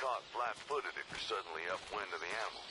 caught flat-footed if you're suddenly upwind of the animal.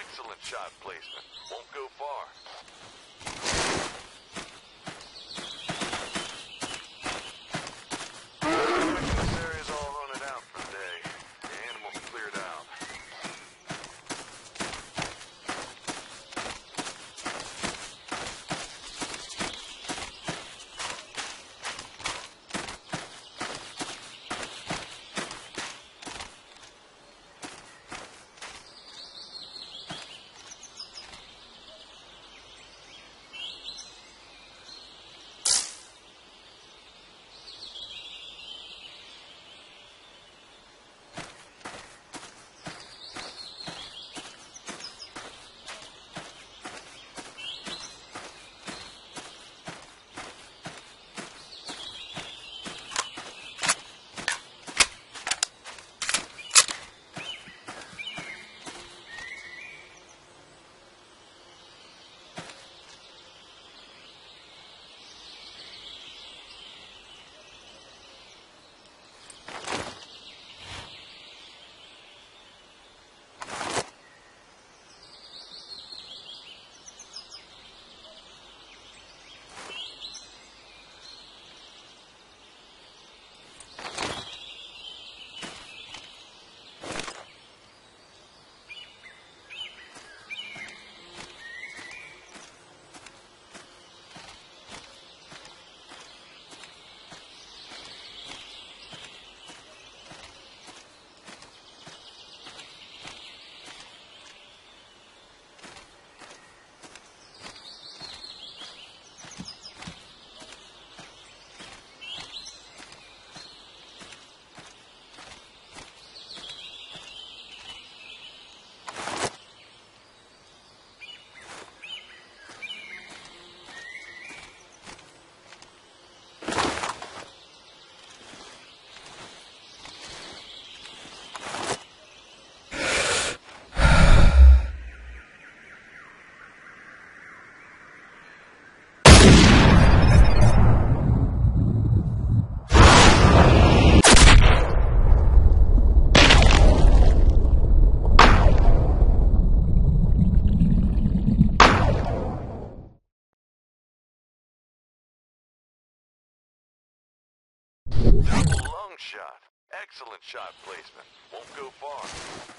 Excellent shot placement. Won't go far. Long shot. Excellent shot placement. Won't go far.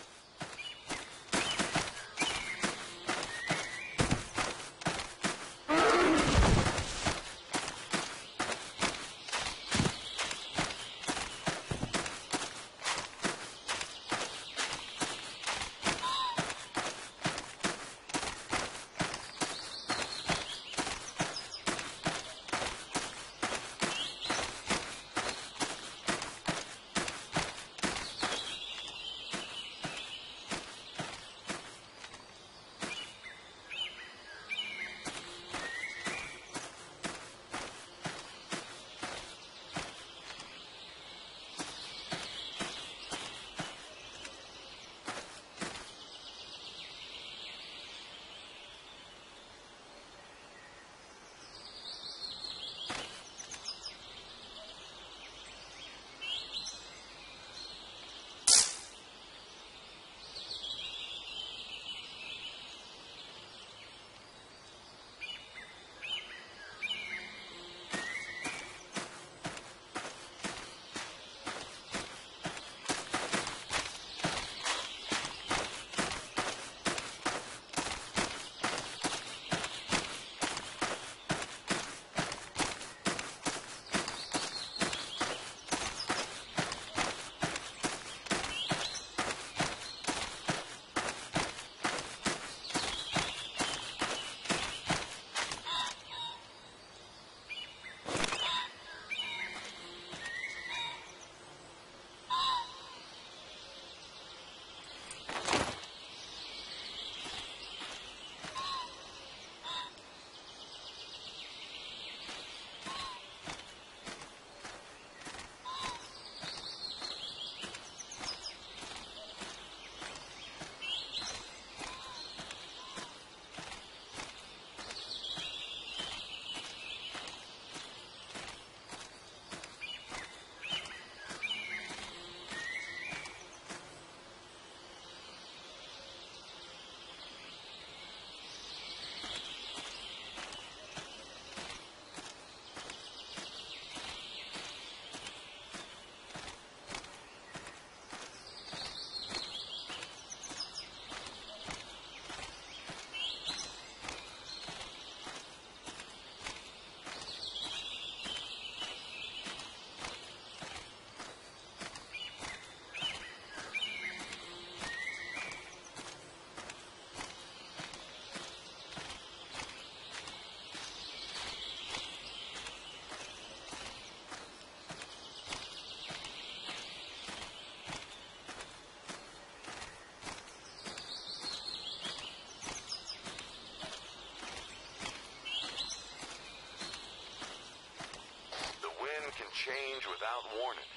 change without warning.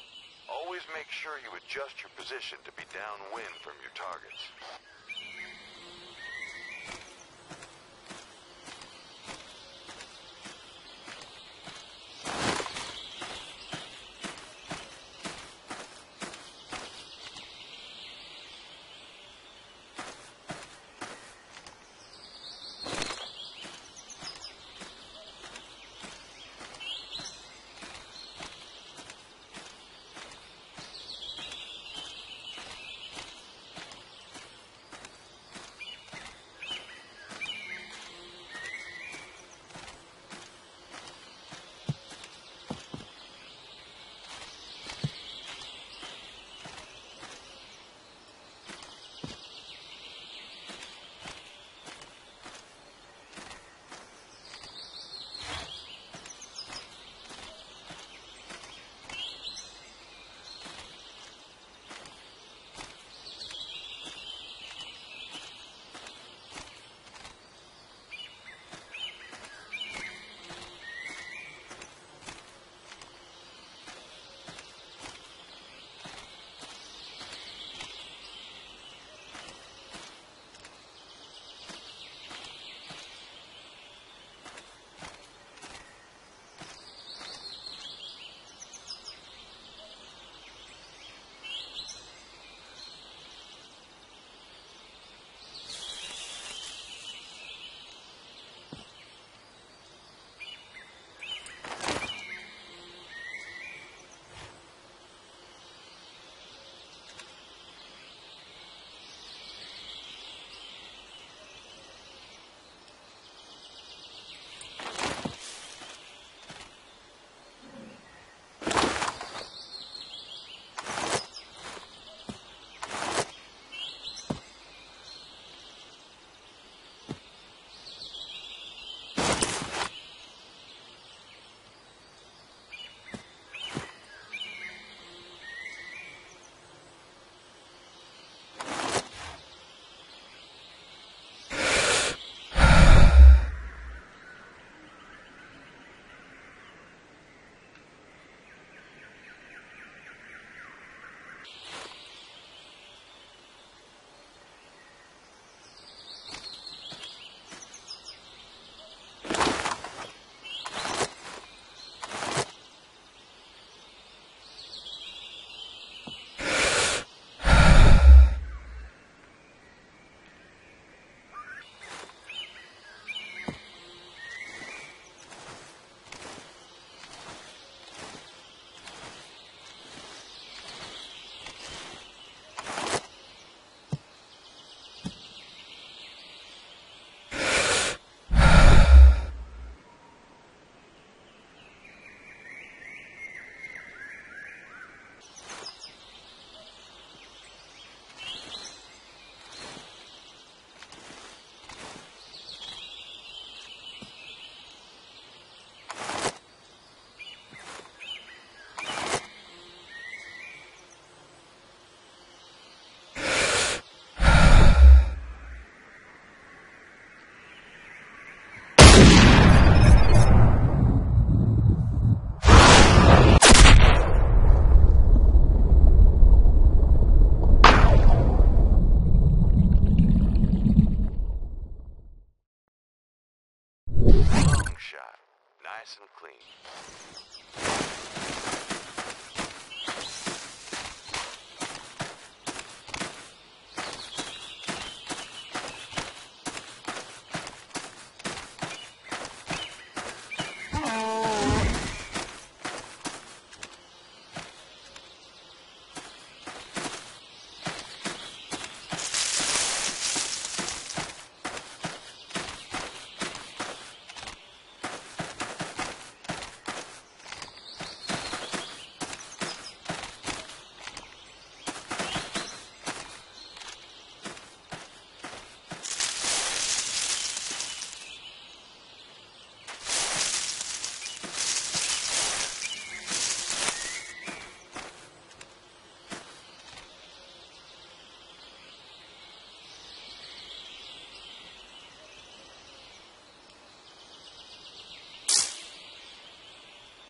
Always make sure you adjust your position to be downwind from your targets.